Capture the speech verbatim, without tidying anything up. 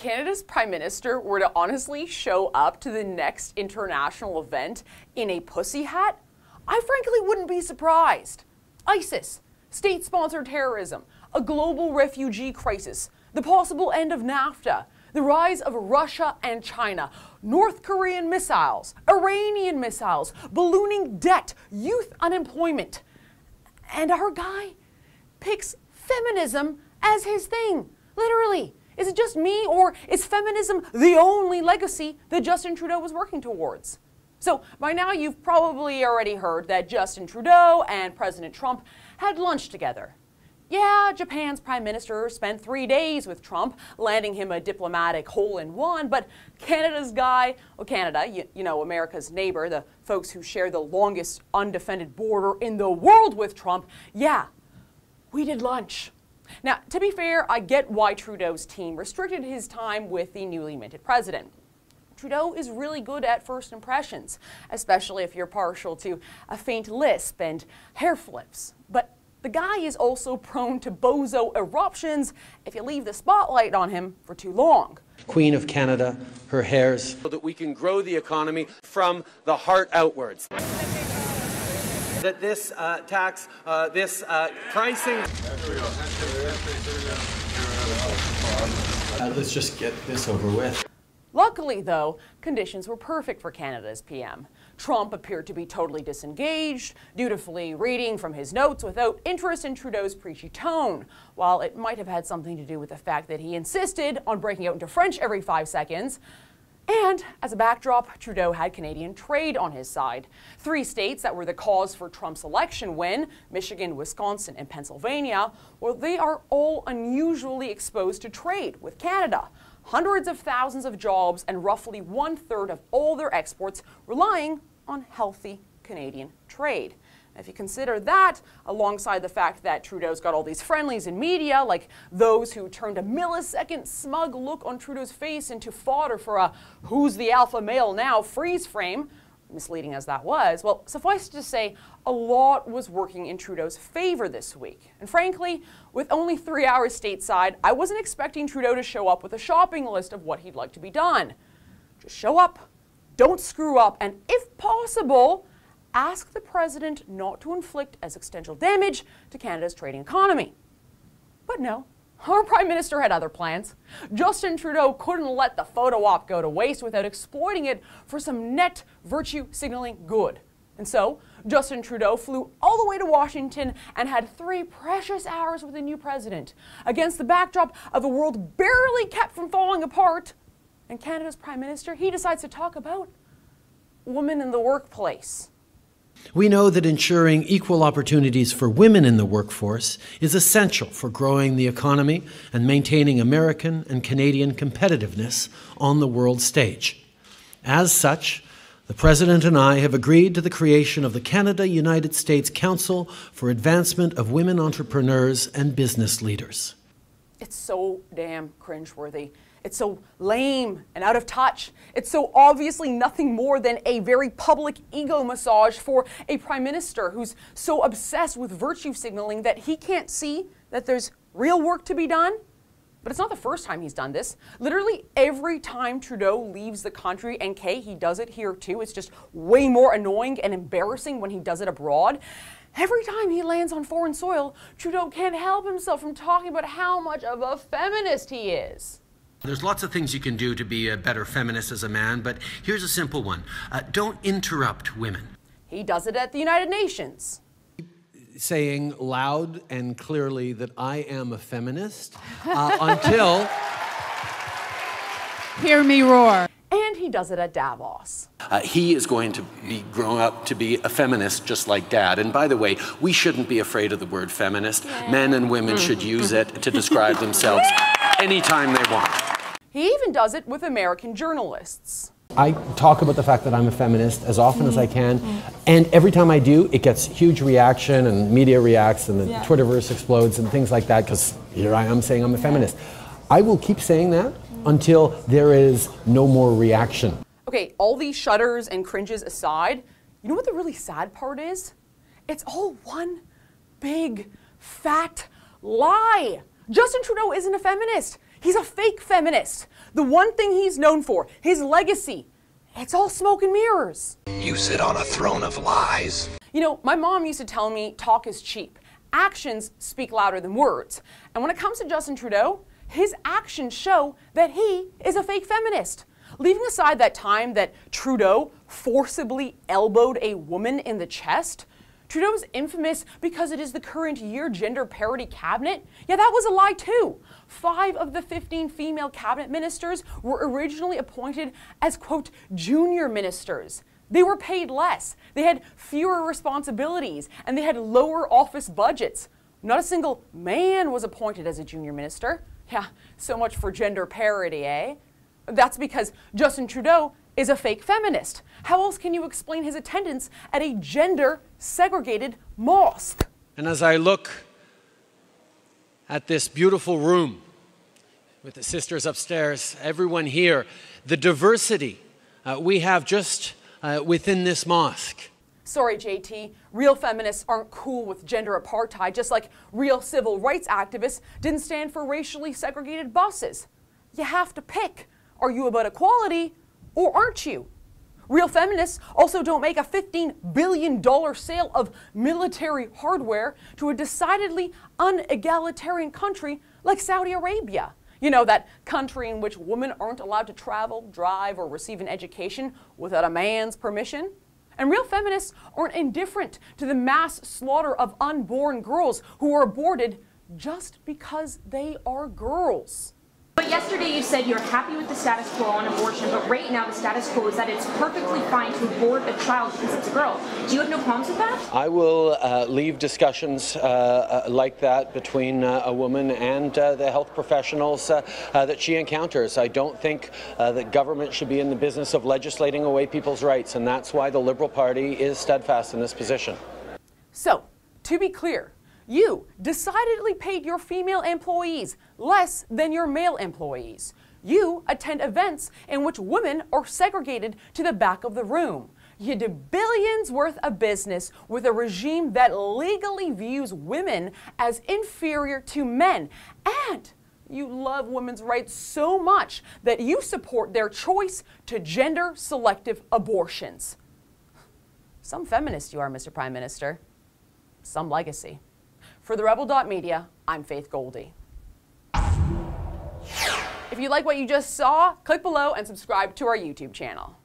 Canada's Prime Minister were to honestly show up to the next international event in a pussy hat, I frankly wouldn't be surprised. ISIS, state-sponsored terrorism, a global refugee crisis, the possible end of NAFTA, the rise of Russia and China, North Korean missiles, Iranian missiles, ballooning debt, youth unemployment. And our guy picks feminism as his thing, literally. Is it just me, or is feminism the only legacy that Justin Trudeau was working towards? So by now you've probably already heard that Justin Trudeau and President Trump had lunch together. Yeah, Japan's Prime Minister spent three days with Trump, landing him a diplomatic hole-in-one, but Canada's guy, well, Canada, you, you know, America's neighbor, the folks who share the longest undefended border in the world with Trump, yeah, we did lunch. Now, to be fair, I get why Trudeau's team restricted his time with the newly minted president. Trudeau is really good at first impressions, especially if you're partial to a faint lisp and hair flips. But the guy is also prone to bozo eruptions if you leave the spotlight on him for too long. Queen of Canada, her hairs. So that we can grow the economy from the heart outwards. That this uh, tax, uh, this uh, pricing. Uh, let's just get this over with. Luckily, though, conditions were perfect for Canada's P M. Trump appeared to be totally disengaged, dutifully reading from his notes without interest in Trudeau's preachy tone. While it might have had something to do with the fact that he insisted on breaking out into French every five seconds, and as a backdrop, Trudeau had Canadian trade on his side. Three states that were the cause for Trump's election win, Michigan, Wisconsin, and Pennsylvania, well, they are all unusually exposed to trade with Canada. Hundreds of thousands of jobs and roughly one-third of all their exports relying on healthy Canadian trade. If you consider that, alongside the fact that Trudeau's got all these friendlies in media, like those who turned a millisecond smug look on Trudeau's face into fodder for a "who's the alpha male now" freeze frame, misleading as that was, well, suffice to say, a lot was working in Trudeau's favor this week. And frankly, with only three hours stateside, I wasn't expecting Trudeau to show up with a shopping list of what he'd like to be done. Just show up, don't screw up, and if possible, ask the president not to inflict existential damage to Canada's trading economy. But no, our prime minister had other plans. Justin Trudeau couldn't let the photo op go to waste without exploiting it for some net virtue signaling good. And so, Justin Trudeau flew all the way to Washington and had three precious hours with the new president, against the backdrop of a world barely kept from falling apart. And Canada's prime minister, he decides to talk about women in the workplace. We know that ensuring equal opportunities for women in the workforce is essential for growing the economy and maintaining American and Canadian competitiveness on the world stage. As such, the President and I have agreed to the creation of the Canada-United States Council for Advancement of Women Entrepreneurs and Business Leaders. It's so damn cringeworthy. It's so lame and out of touch. It's so obviously nothing more than a very public ego massage for a prime minister who's so obsessed with virtue signaling that he can't see that there's real work to be done. But it's not the first time he's done this. Literally every time Trudeau leaves the country, and Kay, he does it here too. It's just way more annoying and embarrassing when he does it abroad. Every time he lands on foreign soil, Trudeau can't help himself from talking about how much of a feminist he is. There's lots of things you can do to be a better feminist as a man, but here's a simple one. Uh, don't interrupt women. He does it at the United Nations. Saying loud and clearly that I am a feminist uh, until... Hear me roar. And he does it at Davos. Uh, he is going to be grown up to be a feminist just like Dad. And by the way, we shouldn't be afraid of the word feminist. Yeah. Men and women should use it to describe themselves anytime they want. He even does it with American journalists. I talk about the fact that I'm a feminist as often mm-hmm. as I can, mm-hmm. and every time I do, it gets huge reaction, and media reacts, and the yeah. Twitterverse explodes, and things like that, because here I am saying I'm a feminist. I will keep saying that mm-hmm. until there is no more reaction. Okay, all these shudders and cringes aside, you know what the really sad part is? It's all one big, fat lie. Justin Trudeau isn't a feminist. He's a fake feminist. The one thing he's known for, his legacy, it's all smoke and mirrors. You sit on a throne of lies. You know, my mom used to tell me talk is cheap. Actions speak louder than words. And when it comes to Justin Trudeau, his actions show that he is a fake feminist. Leaving aside that time that Trudeau forcibly elbowed a woman in the chest, Trudeau is infamous because it is the current year gender parity cabinet. Yeah, that was a lie too. Five of the fifteen female cabinet ministers were originally appointed as, quote, junior ministers. They were paid less, they had fewer responsibilities, and they had lower office budgets. Not a single man was appointed as a junior minister. Yeah, so much for gender parity, eh? That's because Justin Trudeau is a fake feminist. How else can you explain his attendance at a gender-segregated mosque? And as I look at this beautiful room with the sisters upstairs, everyone here, the diversity uh, we have just uh, within this mosque. Sorry, J T, real feminists aren't cool with gender apartheid, just like real civil rights activists didn't stand for racially segregated buses. You have to pick. Are you about equality or aren't you? Real feminists also don't make a fifteen billion dollars sale of military hardware to a decidedly un-egalitarian country like Saudi Arabia. You know, that country in which women aren't allowed to travel, drive, or receive an education without a man's permission. And real feminists aren't indifferent to the mass slaughter of unborn girls who are aborted just because they are girls. But yesterday you said you're happy with the status quo on abortion, but right now the status quo is that it's perfectly fine to abort a child because it's a girl. Do you have no problems with that? I will uh, leave discussions uh, uh, like that between uh, a woman and uh, the health professionals uh, uh, that she encounters. I don't think uh, that government should be in the business of legislating away people's rights, and that's why the Liberal Party is steadfast in this position. So, to be clear, you decidedly paid your female employees less than your male employees. You attend events in which women are segregated to the back of the room. You do billions worth of business with a regime that legally views women as inferior to men. And you love women's rights so much that you support their choice to gender-selective abortions. Some feminist you are, Mister Prime Minister. Some legacy. For the Rebel dot media, I'm Faith Goldy. If you like what you just saw, click below and subscribe to our YouTube channel.